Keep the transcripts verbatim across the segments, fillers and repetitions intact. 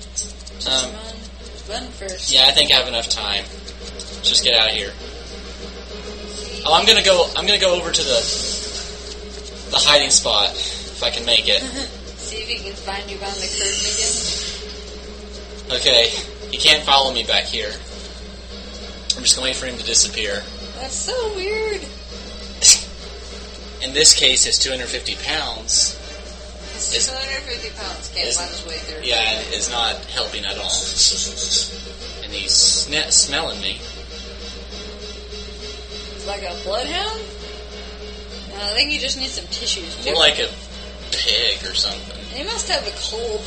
Just um, run. Run first. Yeah, I think I have enough time. Let's just get out of here. Oh, I'm gonna go. I'm gonna go over to the the hiding spot if I can make it. See if he can find you around the curtain again. Okay, he can't follow me back here. I'm just gonna wait for him to disappear. That's so weird. In this case, it's two hundred fifty pounds. It's two hundred fifty pounds. Can't find his way through. Yeah, it's not helping at all. And he's sn- smelling me. Like a bloodhound? No, I think he just needs some tissues. More like a pig or something. And he must have a cold.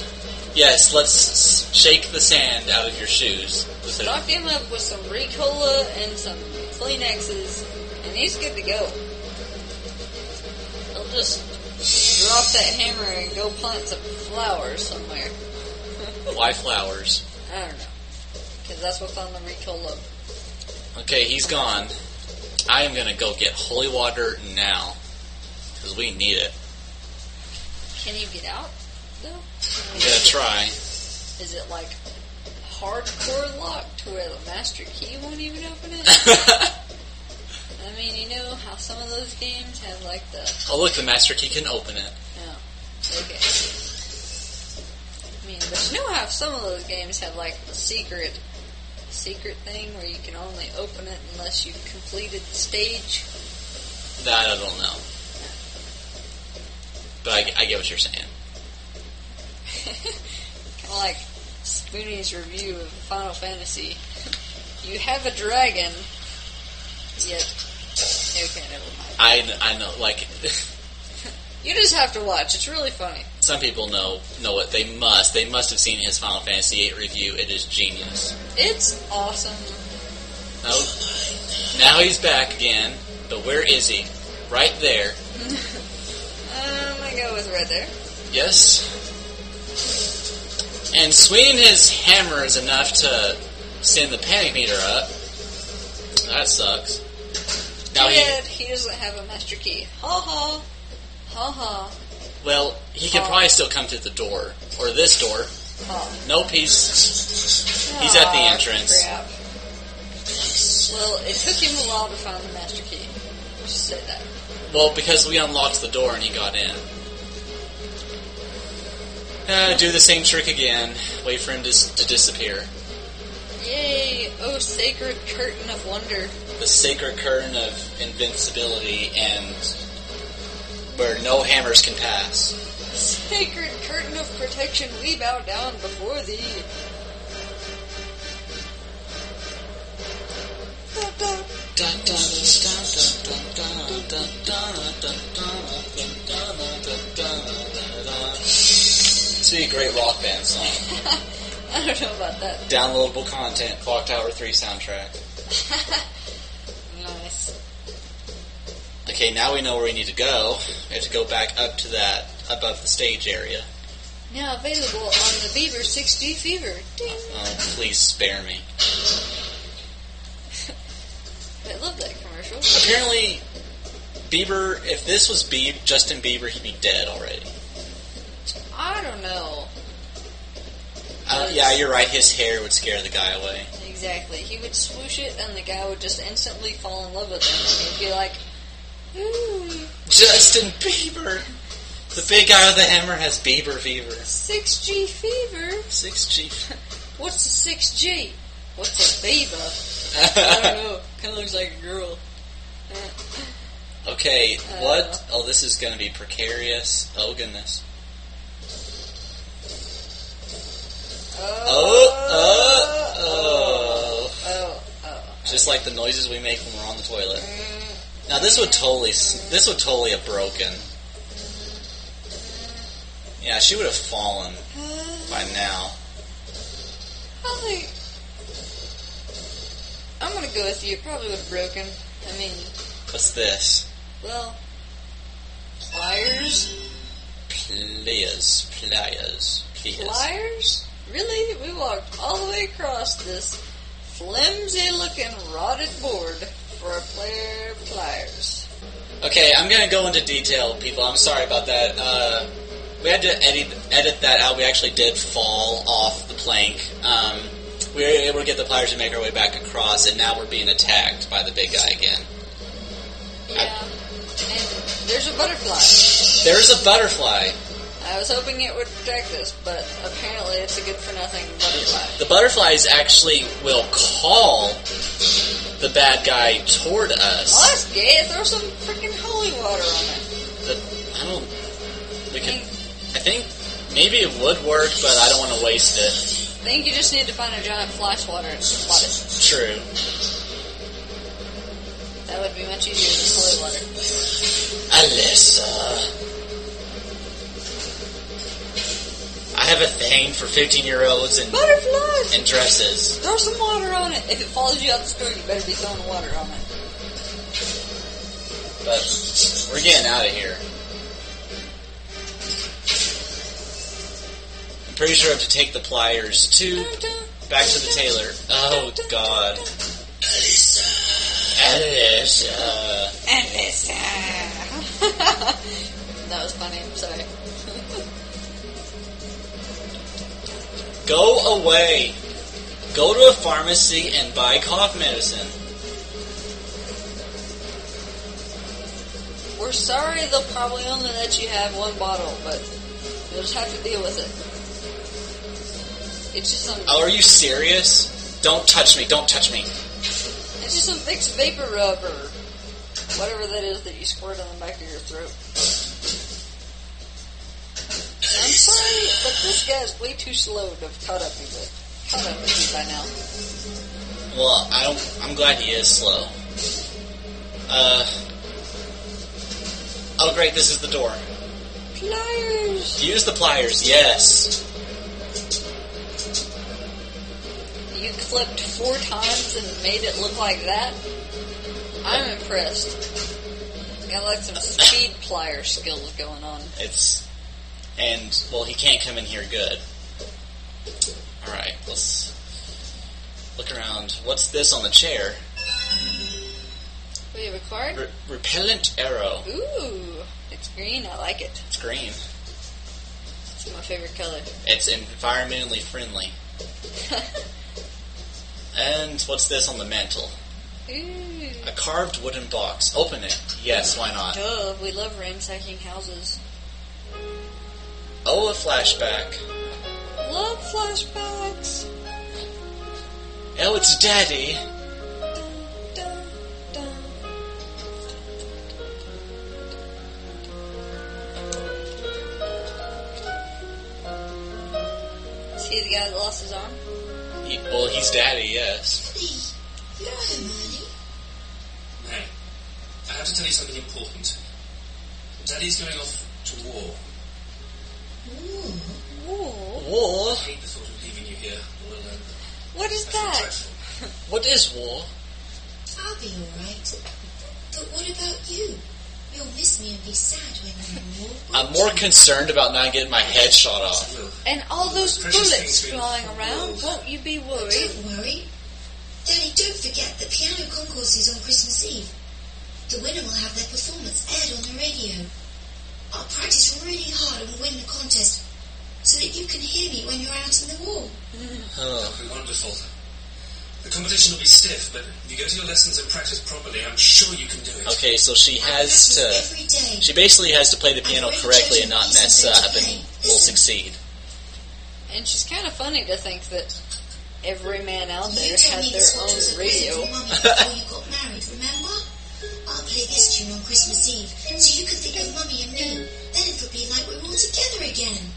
Yes, let's shake the sand out of your shoes. Knock him up with some Ricola and some Kleenexes, and he's good to go. I'll just drop that hammer and go plant some flowers somewhere. Why flowers? I don't know. Because that's what's on the Ricola. Okay, he's gone. I am going to go get holy water now. Because we need it. Can you get out, though? I'm going to try. Is it, like, hardcore locked to where the master key won't even open it? I mean, you know how some of those games have, like, the... Oh, look, the master key can open it. Oh, okay. I mean, but you know how some of those games have, like, the secret... secret thing where you can only open it unless you've completed the stage? That I don't know. But I, I get what you're saying. Kind of like Spoonie's review of Final Fantasy. You have a dragon, yet... Okay, never mind. I, I know, like... You just have to watch. It's really funny. Some people know know it. They must. They must have seen his Final Fantasy eight review. It is genius. It's awesome. Oh, now he's back again. But where is he? Right there. um, I go with right there. Yes. And swinging his hammer is enough to send the panic meter up. That sucks. Now he, he doesn't have a master key. Ha ha. Ha ha. Well, he can ha. Probably still come through the door. Or this door. Ha. Nope, he's, he's at the entrance. Crap. Well, it took him a while to find the master key. Just say that. Well, because we unlocked the door and he got in. Uh, do the same trick again. Wait for him to, to disappear. Yay! Oh, sacred curtain of wonder. The sacred curtain of invincibility and... where no hammers can pass. Sacred curtain of protection, we bow down before thee. This would be a great rock band song. I don't know about that. Downloadable content, Clock Tower three soundtrack. Nice. Okay, now we know where we need to go. We have to go back up to that, above the stage area. Now available on the Bieber six G Fever. Ding. Oh, please spare me. I love that commercial. Apparently, Bieber, if this was Bieber, Justin Bieber, he'd be dead already. I don't know. Uh, yeah, you're right. His hair would scare the guy away. Exactly. He would swoosh it, and the guy would just instantly fall in love with him. And he'd be like... Ooh. Justin Bieber! The big guy with the hammer has Bieber fever. six G fever? six G. What's a six G? What's a Bieber? I don't know. Kind of looks like a girl. Okay, uh, what? Oh, this is going to be precarious. Oh, goodness. Oh, oh, oh. Oh, oh. Just like the noises we make when we're on the toilet. Mm. Now this would totally, this would totally have broken. Yeah, she would have fallen by now. Probably. I'm gonna go with you. It probably would have broken. I mean. What's this? Well, pliers. Pliers, pliers, pliers. Pliers? Really? We walked all the way across this flimsy-looking rotted board. For our player pliers. Okay, I'm going to go into detail, people. I'm sorry about that. Uh, we had to edit edit that out, we actually did fall off the plank. Um, we were able to get the pliers to make our way back across, and now we're being attacked by the big guy again. Yeah. I, and there's a butterfly. There's a butterfly. I was hoping it would protect us, but apparently it's a good-for-nothing butterfly. The butterflies actually will call the bad guy toward us. Oh, that's gay. Throw some freaking holy water on it. The, I don't... We could, I think maybe it would work, but I don't want to waste it. I think you just need to find a giant fly swatter and spot it. True. That would be much easier than holy water. Alyssa... I have a thing for fifteen-year-olds and butterflies and dresses. Throw some water on it. If it follows you out the store, you better be throwing water on it. But we're getting out of here. I'm pretty sure I have to take the pliers to back to the tailor. Oh God, Alyssa, Alyssa, Alyssa. That was funny. I'm sorry. Go away. Go to a pharmacy and buy cough medicine. We're sorry they'll probably only let you have one bottle, but you'll just have to deal with it. It's just some... Oh, are you serious? Don't touch me. Don't touch me. It's just some thick vapor rub or whatever that is that you squirt on the back of your throat. I'm sorry, but this guy's way too slow to have caught up with it. Caught up with you by now. Well, I don't, I'm glad he is slow. Uh. Oh, great! This is the door. Pliers. Use the pliers. Yes. You clipped four times and made it look like that. I'm impressed. Got like some speed plier skills going on. It's. And, well, he can't come in here good. Alright, let's look around. What's this on the chair? We have a card? Re- repellent arrow. Ooh, it's green. I like it. It's green. It's my favorite color. It's environmentally friendly. And what's this on the mantle? Ooh. A carved wooden box. Open it. Yes, why not? Duh, we love ransacking houses. Oh, a flashback. Love flashbacks. Oh, it's Daddy. Dun, dun, dun. Is he the guy that lost his arm? He, well, he's Daddy, yes. Daddy, you know Daddy? No. I have to tell you something important. Daddy's going off to war. War? I hate the thought of leaving you here all alone. What is that? What is war? I'll be alright. But what about you? You'll miss me and be sad when you're in war. I'm more concerned about not getting my head shot off. And all those bullets flying around, won't you be worried? Don't worry. Daddy, don't forget the piano concourse is on Christmas Eve. The winner will have their performance aired on the radio. I'll practice really hard and win the contest so that you can hear me when you're out in the war. Oh. That'll be wonderful. The competition will be stiff, but if you go to your lessons and practice properly, I'm sure you can do it. Okay, so she has to... She basically has to play the piano correctly and not mess up, and will succeed. And she's kind of funny to think that every man out there had their own radio. You got married, remember? I'll play this tune on Christmas Eve, so you can think of Mummy and me. Then it'll be like we're all together again.